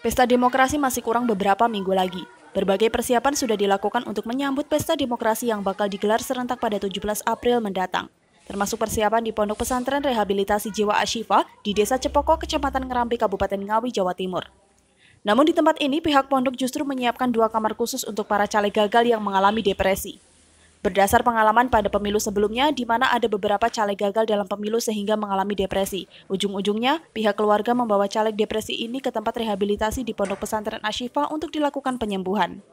Pesta demokrasi masih kurang beberapa minggu lagi. Berbagai persiapan sudah dilakukan untuk menyambut pesta demokrasi yang bakal digelar serentak pada 17 April mendatang. Termasuk persiapan di Pondok Pesantren Rehabilitasi Jiwa Assyifa di Desa Cepoko, Kecamatan Ngrampal, Kabupaten Ngawi, Jawa Timur. Namun di tempat ini pihak pondok justru menyiapkan 2 kamar khusus untuk para caleg gagal yang mengalami depresi. Berdasar pengalaman pada pemilu sebelumnya, di mana ada beberapa caleg gagal dalam pemilu sehingga mengalami depresi. Ujung-ujungnya, pihak keluarga membawa caleg depresi ini ke tempat rehabilitasi di Pondok Pesantren Assyifa untuk dilakukan penyembuhan.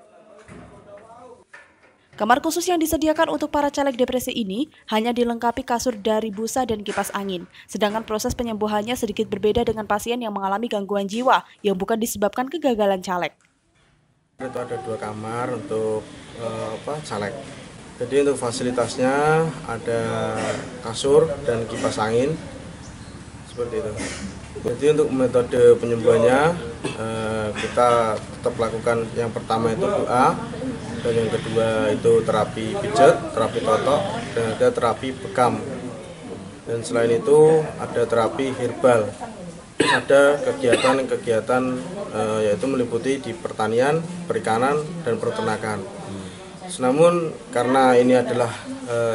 Kamar khusus yang disediakan untuk para caleg depresi ini hanya dilengkapi kasur dari busa dan kipas angin. Sedangkan proses penyembuhannya sedikit berbeda dengan pasien yang mengalami gangguan jiwa yang bukan disebabkan kegagalan caleg. Itu ada 2 kamar untuk caleg. Jadi untuk fasilitasnya ada kasur dan kipas angin, seperti itu. Jadi untuk metode penyembuhannya, kita tetap lakukan yang pertama itu doa, dan yang kedua itu terapi pijat, terapi totok, dan ada terapi bekam. Dan selain itu ada terapi herbal. Ada kegiatan-kegiatan yaitu meliputi di pertanian, perikanan, dan peternakan. Namun karena ini adalah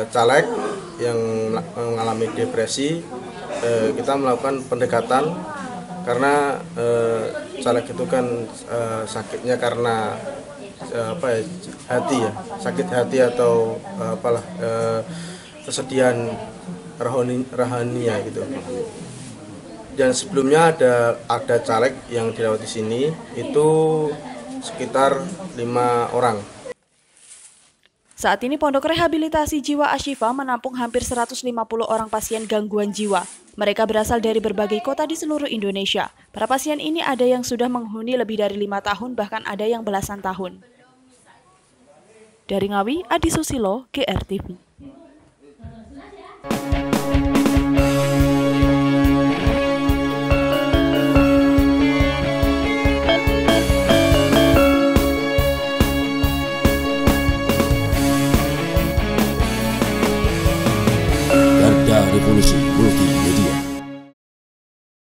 caleg yang mengalami depresi, kita melakukan pendekatan karena caleg itu kan sakitnya karena sakit hati atau kesedihan rohania gitu. Dan sebelumnya ada caleg yang dirawat di sini itu sekitar 5 orang. Saat ini Pondok Rehabilitasi Jiwa Assyifa menampung hampir 150 orang pasien gangguan jiwa. Mereka berasal dari berbagai kota di seluruh Indonesia. Para pasien ini ada yang sudah menghuni lebih dari 5 tahun, bahkan ada yang belasan tahun. Dari Ngawi, Adi Susilo, GRTV.